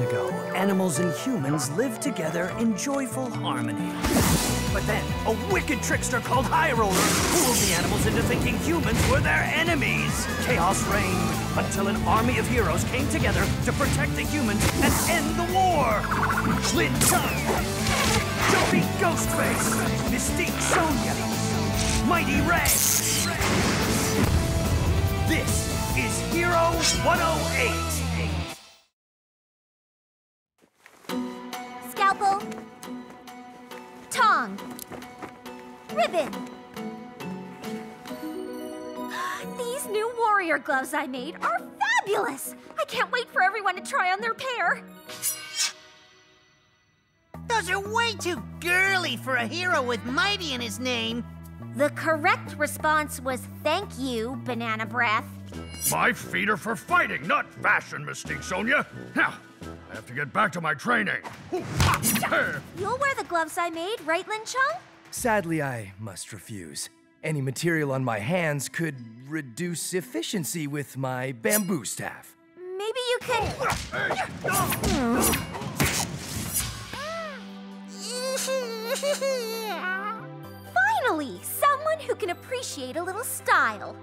years ago, animals and humans lived together in joyful harmony. But then, a wicked trickster called High Roller fooled the animals into thinking humans were their enemies. Chaos reigned until an army of heroes came together to protect the humans and end the war. Lin Chung, Joby Ghostface, Mystique Sonya, Mighty Ray. This is Hero 108. Tong. Ribbon. These new warrior gloves I made are fabulous! I can't wait for everyone to try on their pair. Those are way too girly for a hero with Mighty in his name. The correct response was thank you, Banana Breath. My feet are for fighting, not fashion, Mystique Sonya. Now, I have to get back to my training. You'll wear the gloves I made, right, Lin Chung? Sadly, I must refuse. Any material on my hands could reduce efficiency with my bamboo staff. Maybe you could... Finally, someone who can appreciate a little style.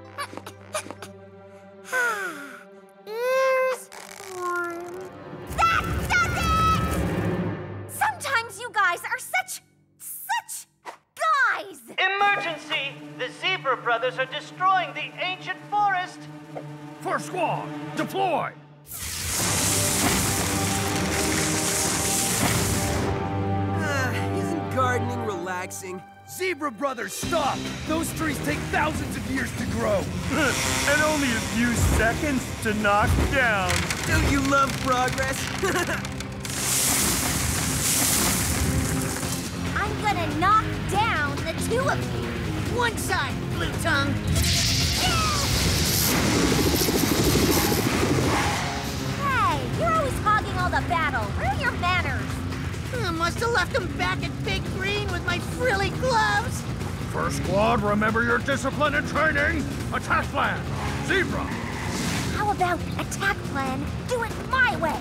Ears warm. That does it! Sometimes you guys are such guys! Emergency! The Zebra Brothers are destroying the ancient forest! First Squad, deploy! Isn't gardening relaxing? Zebra Brothers, stop! Those trees take thousands of years to grow! And only a few seconds to knock down! Don't you love progress? I'm gonna knock down the two of you! One side, Blue Tongue! Yeah! Hey, you're always hogging all the battle. Where are your manners? I must have left them back at Big Green with my frilly gloves. First Squad, remember your discipline and training. Attack plan, Zebra. How about attack plan? Do it my way.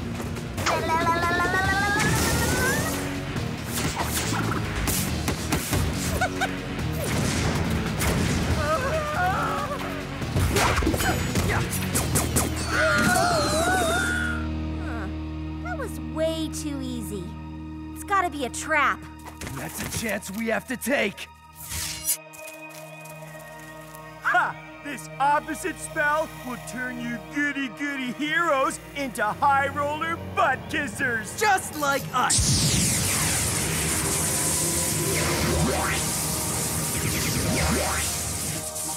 That was way too easy. Gotta be a trap. That's a chance we have to take. Ha! This opposite spell will turn you goody-goody heroes into high roller butt kissers. Just like us.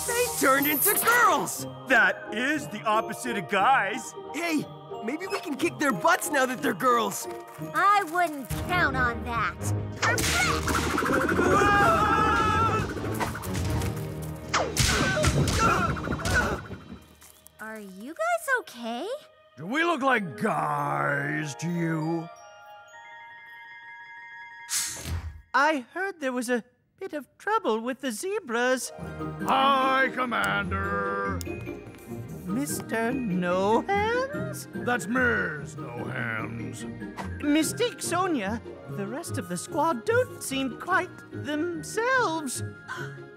They turned into girls. That is the opposite of guys. Hey. Maybe we can kick their butts now that they're girls. I wouldn't count on that. Are you guys okay? Do we look like guys to you? I heard there was a bit of trouble with the zebras. Hi, Commander. Mr. No Hands? That's Ms. No Hands. Mystique Sonya, the rest of the squad don't seem quite themselves.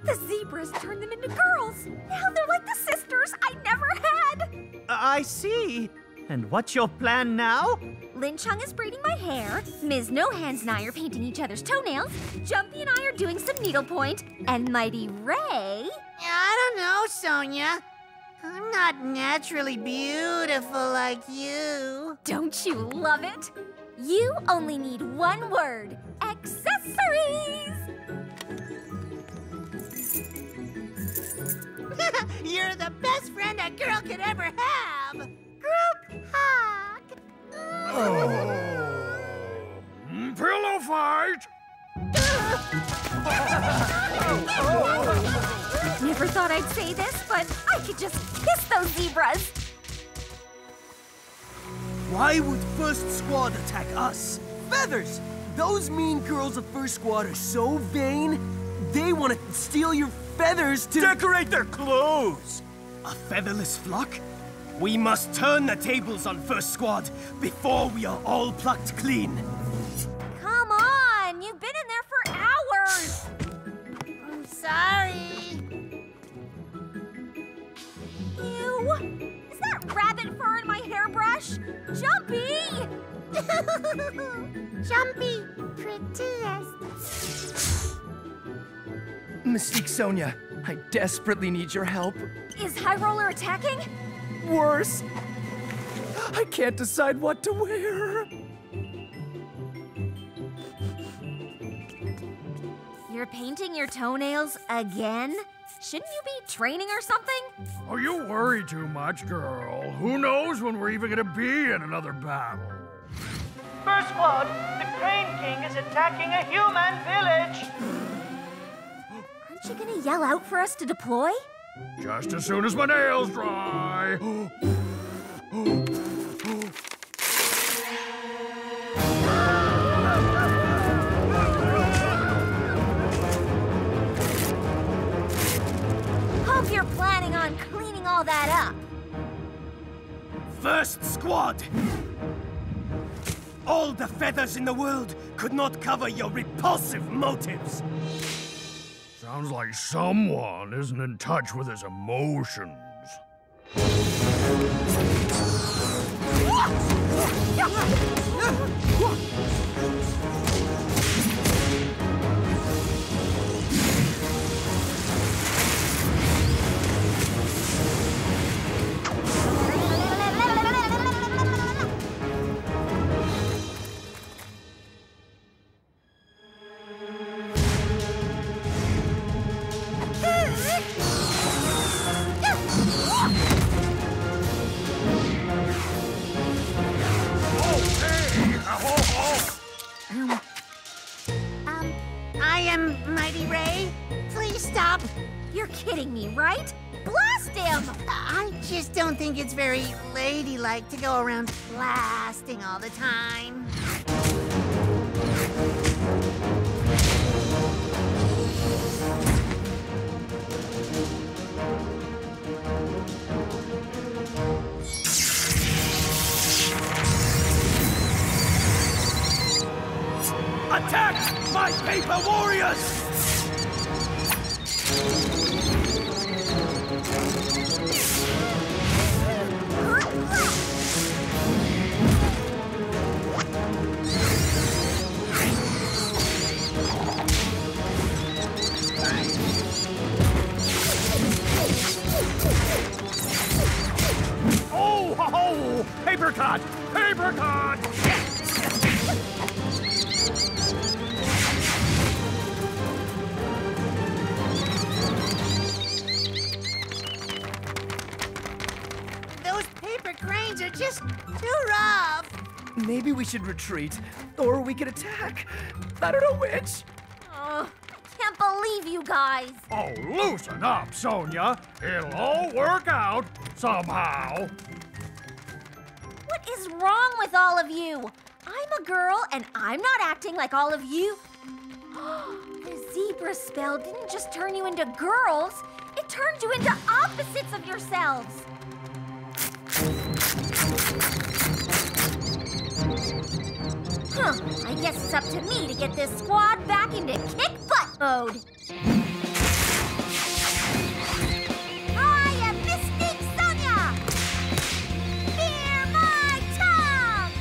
The zebras turned them into girls. Now they're like the sisters I never had. I see. And what's your plan now? Lin Chung is braiding my hair, Ms. No Hands and I are painting each other's toenails, Jumpy and I are doing some needlepoint, and Mighty Ray... I don't know, Sonya. I'm not naturally beautiful like you. Don't you love it? You only need one word. Accessories! You're the best friend a girl could ever have. Group hug. Oh. Pillow fight! Never thought I'd say this, but I could just kiss those zebras. Why would First Squad attack us? Feathers! Those mean girls of First Squad are so vain, they want to steal your feathers to... decorate their clothes! A featherless flock? We must turn the tables on First Squad before we are all plucked clean. Come on! You've been in there for hours! I'm sorry. Ew! Is that rabbit fur in my hairbrush? Jumpy! Jumpy, prettiest. Mystique Sonya, I desperately need your help. Is High Roller attacking? Worse. I can't decide what to wear. You're painting your toenails again? Shouldn't you be training or something? Oh, you worry too much, girl. Who knows when we're even gonna be in another battle? First Squad, the Crane King is attacking a human village! Aren't you gonna yell out for us to deploy? Just as soon as my nails dry! Hope you're planning on cleaning all that up! First Squad! All the feathers in the world could not cover your repulsive motives. Sounds like someone isn't in touch with his emotions. I am Mighty Ray. Please stop. You're kidding me, right? Blast him! I just don't think it's very ladylike to go around blasting all the time. Attack my paper warriors! Oh, ho, ho! Paper cut! Paper cut! Cranes are just too rough. Maybe we should retreat, or we could attack. I don't know which. Oh, I can't believe you guys. Oh, loosen up, Sonya. It'll all work out somehow. What is wrong with all of you? I'm a girl, and I'm not acting like all of you. The zebra spell didn't just turn you into girls. It turned you into opposites of yourselves. Huh, I guess it's up to me to get this squad back into kick-butt mode. I am Mystique Sonya! Fear my tongue!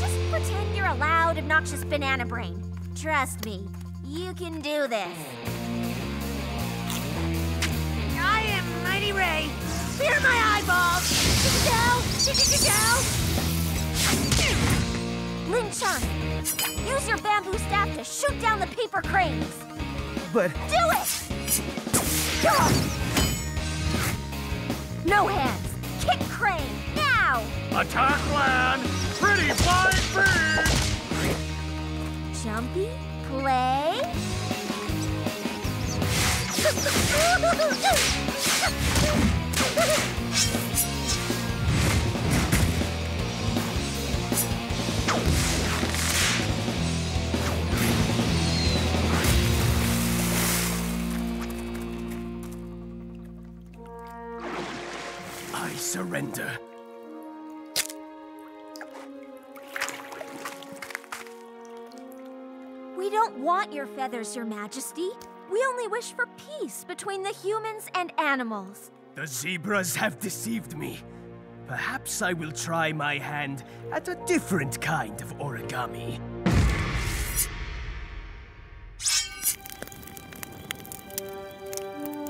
Just pretend you're a loud, obnoxious banana brain. Trust me. You can do this. I am Mighty Ray. Fear my eyeballs. Lin Chung, use your bamboo staff to shoot down the paper cranes. But... Do it! No hands. Kick crane, now! Attack land. Pretty flying bird. Jumpy? Play. I surrender. We don't want your feathers, Your Majesty. We only wish for peace between the humans and animals. The zebras have deceived me. Perhaps I will try my hand at a different kind of origami.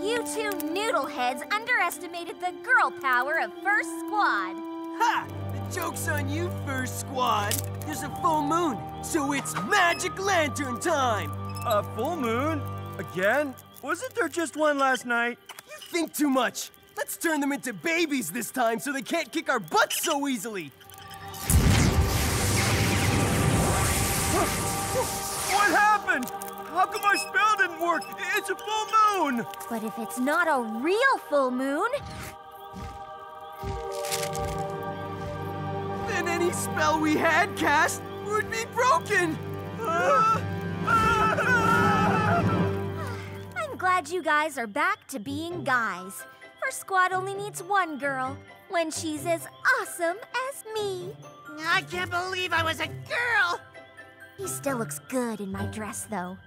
You two noodleheads underestimated the girl power of First Squad. Ha! The joke's on you, First Squad. There's a full moon, so it's magic lantern time. A full moon? Again? Wasn't there just one last night? You think too much. Let's turn them into babies this time so they can't kick our butts so easily. What happened? How come our spell didn't work? It's a full moon! But if it's not a real full moon... then any spell we had cast would be broken! I'm glad you guys are back to being guys. First Squad only needs one girl, when she's as awesome as me. I can't believe I was a girl! He still looks good in my dress, though.